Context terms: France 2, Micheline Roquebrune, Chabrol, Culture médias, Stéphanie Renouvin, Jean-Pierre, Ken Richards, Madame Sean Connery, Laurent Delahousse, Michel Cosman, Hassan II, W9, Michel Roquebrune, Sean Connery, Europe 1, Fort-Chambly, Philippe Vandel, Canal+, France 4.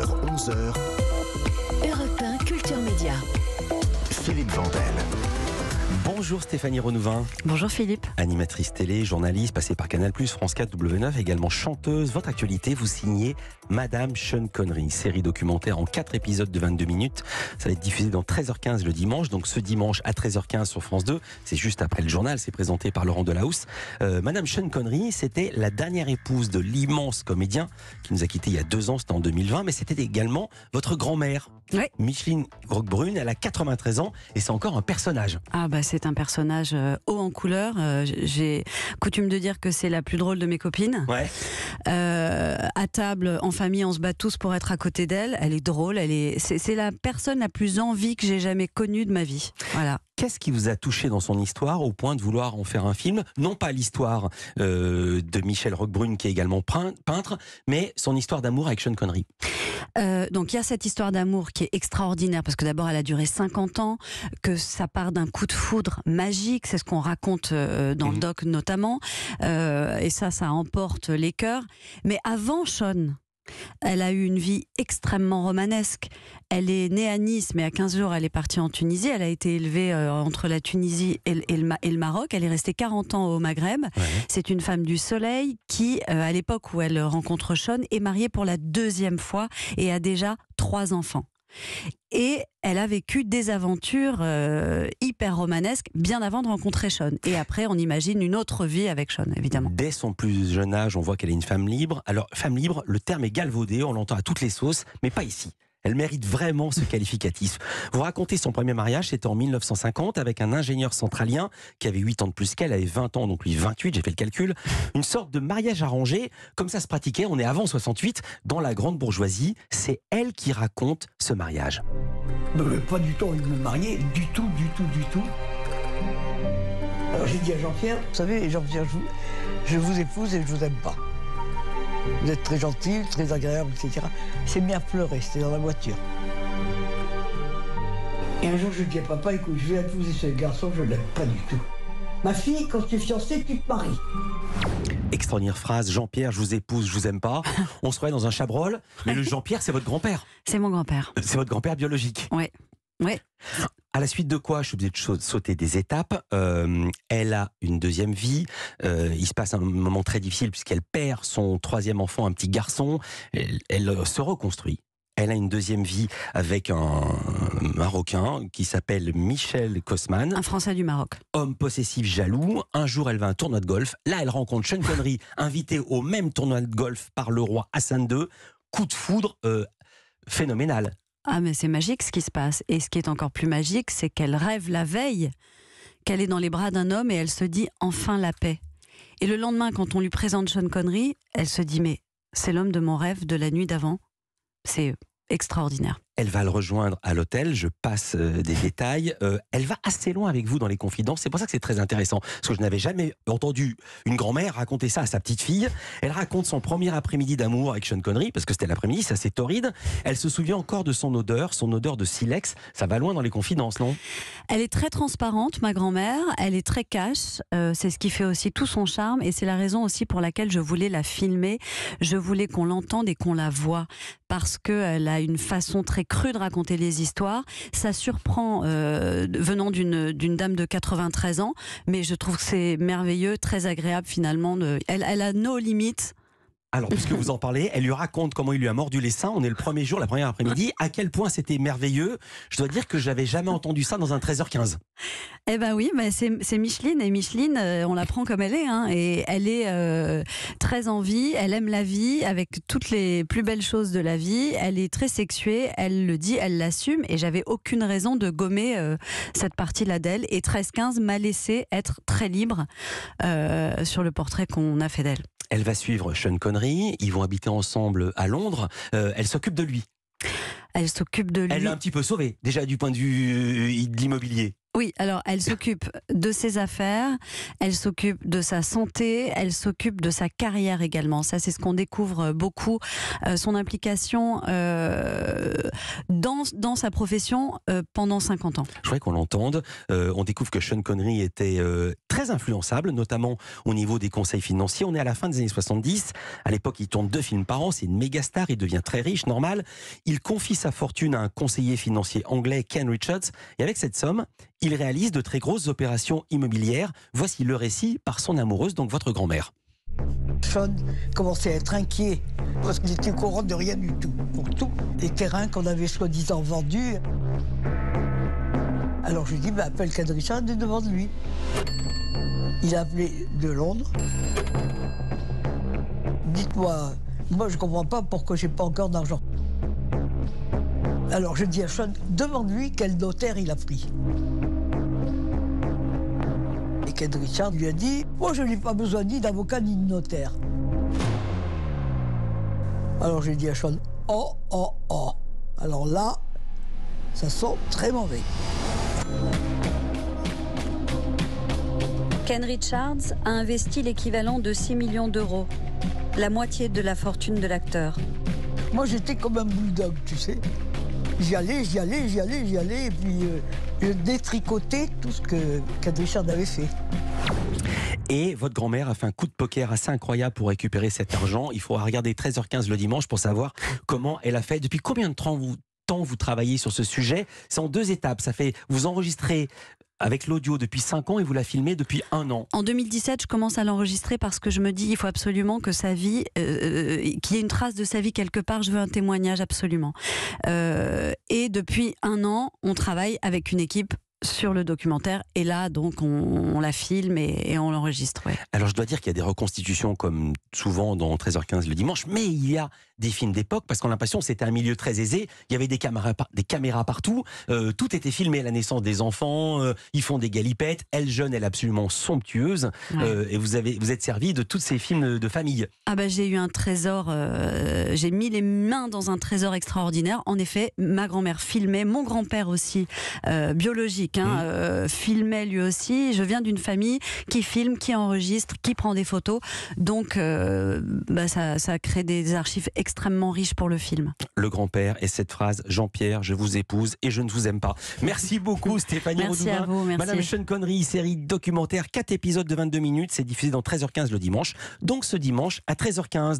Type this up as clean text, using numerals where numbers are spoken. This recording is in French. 9h-11h, Europe 1 Culture Média, Philippe Vandel. Bonjour Stéphanie Renouvin. Bonjour Philippe. Animatrice télé, journaliste, passée par Canal+, France 4, W9, également chanteuse. Votre actualité, vous signez Madame Sean Connery, série documentaire en 4 épisodes de 22 minutes. Ça va être diffusé dans 13h15 le dimanche, donc ce dimanche à 13h15 sur France 2. C'est juste après le journal, c'est présenté par Laurent Delahousse. Madame Sean Connery, c'était la dernière épouse de l'immense comédien qui nous a quittés il y a 2 ans, c'était en 2020, mais c'était également votre grand-mère. Oui. Micheline Roquebrune, elle a 93 ans et c'est encore un personnage. Ah bah c'est un personnage haut en couleur. J'ai coutume de dire que c'est la plus drôle de mes copines. Ouais. À table, en famille, on se bat tous pour être à côté d'elle. Elle est drôle, c'est la personne la plus en vie que j'ai jamais connue de ma vie. Voilà. Qu'est-ce qui vous a touché dans son histoire au point de vouloir en faire un film? Non pas l'histoire de Michel Roquebrune qui est également peintre, mais son histoire d'amour avec Sean Connery. Donc il y a cette histoire d'amour qui est extraordinaire parce que d'abord elle a duré 50 ans, que ça part d'un coup de foudre magique, c'est ce qu'on raconte dans le doc notamment, et ça emporte les cœurs. Mais avant Sean, elle a eu une vie extrêmement romanesque. Elle est née à Nice, mais à 15 jours, elle est partie en Tunisie. Elle a été élevée entre la Tunisie et le Maroc. Elle est restée 40 ans au Maghreb. Ouais. C'est une femme du soleil qui, à l'époque où elle rencontre Sean, est mariée pour la 2e fois et a déjà 3 enfants. Et elle a vécu des aventures hyper romanesques bien avant de rencontrer Sean. Et après, on imagine une autre vie avec Sean, évidemment. Dès son plus jeune âge, on voit qu'elle est une femme libre. Alors, femme libre, le terme est galvaudé, on l'entend à toutes les sauces, mais pas ici. Elle mérite vraiment ce qualificatif. Vous racontez son premier mariage, c'était en 1950, avec un ingénieur centralien qui avait 8 ans de plus qu'elle, avait 20 ans, donc lui 28, j'ai fait le calcul. Une sorte de mariage arrangé, comme ça se pratiquait, on est avant 68, dans la grande bourgeoisie. C'est elle qui raconte ce mariage. Pas du tout envie de me marier, du tout. Alors j'ai dit à Jean-Pierre, vous savez, Jean-Pierre, je vous épouse et je vous aime pas. Vous êtes très gentil, très agréable, etc. Il s'est mis à pleurer, c'était dans la voiture. Et un jour, je dis à papa, écoute, je vais épouser ce garçon, je ne l'aime pas du tout. Ma fille, quand tu es fiancée, tu te maries. Extraordinaire phrase, Jean-Pierre, je vous épouse, je vous aime pas. On se croyait dans un Chabrol, mais le Jean-Pierre, c'est votre grand-père. C'est mon grand-père. C'est votre grand-père biologique. Oui, oui. À la suite de quoi, je suis obligé de sauter des étapes, elle a une 2e vie, il se passe un moment très difficile puisqu'elle perd son 3e enfant, un petit garçon, elle se reconstruit. Elle a une 2e vie avec un Marocain qui s'appelle Michel Cosman. Un Français du Maroc. Homme possessif, jaloux. Un jour, elle va à un tournoi de golf. Là, elle rencontre Sean Connery, invité au même tournoi de golf par le roi Hassan II. Coup de foudre phénoménal. Ah mais c'est magique ce qui se passe. Et ce qui est encore plus magique, c'est qu'elle rêve la veille qu'elle est dans les bras d'un homme et elle se dit enfin la paix. Et le lendemain, quand on lui présente Sean Connery, elle se dit mais c'est l'homme de mon rêve de la nuit d'avant. C'est extraordinaire. Elle va le rejoindre à l'hôtel, je passe des détails. Elle va assez loin avec vous dans les confidences, c'est pour ça que c'est très intéressant. Parce que je n'avais jamais entendu une grand-mère raconter ça à sa petite fille. Elle raconte son premier après-midi d'amour avec Sean Connery, parce que c'était l'après-midi, c'est assez torride. Elle se souvient encore de son odeur de silex. Ça va loin dans les confidences, non? Elle est très transparente, ma grand-mère. Elle est très cash. C'est ce qui fait aussi tout son charme. Et c'est la raison aussi pour laquelle je voulais la filmer. Je voulais qu'on l'entende et qu'on la voie. Parce qu'elle a une façon très cru de raconter les histoires, ça surprend venant d'une dame de 93 ans, mais je trouve que c'est merveilleux, très agréable finalement. Elle a nos limites. Alors, puisque vous en parlez, elle lui raconte comment il lui a mordu les seins, on est le premier jour, la première après-midi, à quel point c'était merveilleux. Je dois dire que j'avais jamais entendu ça dans un 13h15. Eh ben oui, mais c'est Micheline, et Micheline, on la prend comme elle est, hein, et elle est très en vie, elle aime la vie, avec toutes les plus belles choses de la vie, elle est très sexuée, elle le dit, elle l'assume, et j'avais aucune raison de gommer cette partie-là d'elle, et 13-15 m'a laissé être très libre sur le portrait qu'on a fait d'elle. Elle va suivre Sean Connery, ils vont habiter ensemble à Londres, elle s'occupe de lui. Elle s'occupe de lui. Elle l'a un petit peu sauvé, déjà du point de vue de l'immobilier. Oui, alors elle s'occupe de ses affaires, elle s'occupe de sa santé, elle s'occupe de sa carrière également. Ça, c'est ce qu'on découvre beaucoup, son implication dans sa profession pendant 50 ans. Je voudrais qu'on l'entende. On découvre que Sean Connery était très influençable, notamment au niveau des conseils financiers. On est à la fin des années 70. À l'époque, il tourne 2 films par an. C'est une méga star. Il devient très riche, normal. Il confie sa fortune à un conseiller financier anglais, Ken Richards. Et avec cette somme, il réalise de très grosses opérations immobilières. Voici le récit par son amoureuse, donc votre grand-mère. Sean commençait à être inquiet parce qu'il était au courant de rien du tout. Pour tout, les terrains qu'on avait soi-disant vendus. Alors je lui dis, appelle Ken Richards et demande-lui. Il a appelé de Londres. Dites-moi, moi je comprends pas pourquoi j'ai pas encore d'argent. Alors je dis à Sean, demande-lui quel notaire il a pris. Et Ken Richards lui a dit, moi je n'ai pas besoin ni d'avocat ni de notaire. Alors j'ai dit à Sean, oh, oh, oh. Alors là, ça sent très mauvais. Ken Richards a investi l'équivalent de 6 millions d'euros, la moitié de la fortune de l'acteur. Moi j'étais comme un bulldog, tu sais. J'y allais, et puis je détricotais tout ce que Ken Richards avait fait. Et votre grand-mère a fait un coup de poker assez incroyable pour récupérer cet argent. Il faudra regarder 13h15 le dimanche pour savoir comment elle a fait. Depuis combien de temps vous travaillez sur ce sujet? C'est en 2 étapes. Ça fait, vous enregistrez avec l'audio depuis 5 ans et vous la filmez depuis 1 an. En 2017, je commence à l'enregistrer parce que je me dis, il faut absolument que sa vie, qu'il y ait une trace de sa vie quelque part, je veux un témoignage absolument. Et depuis 1 an, on travaille avec une équipe sur le documentaire, et là donc on la filme et on l'enregistre. Ouais. Alors je dois dire qu'il y a des reconstitutions comme souvent dans 13h15 le dimanche, mais il y a des films d'époque, parce qu'on a l'impression que c'était un milieu très aisé, il y avait des caméras partout, tout était filmé, la naissance des enfants, ils font des galipettes, elle jeune, elle absolument somptueuse, ouais. Et vous êtes servi de tous ces films de famille. Ah bah j'ai eu un trésor, j'ai mis les mains dans un trésor extraordinaire, en effet ma grand-mère filmait, mon grand-père aussi, biologique, filmait lui aussi. Je viens d'une famille qui filme, qui enregistre, qui prend des photos. Donc, ça crée des archives extrêmement riches pour le film. Le grand-père et cette phrase, Jean-Pierre, je vous épouse et je ne vous aime pas. Merci beaucoup Stéphanie Renouvin. Merci. Madame Sean Connery, série documentaire, 4 épisodes de 22 minutes. C'est diffusé dans 13h15 le dimanche. Donc ce dimanche à 13h15.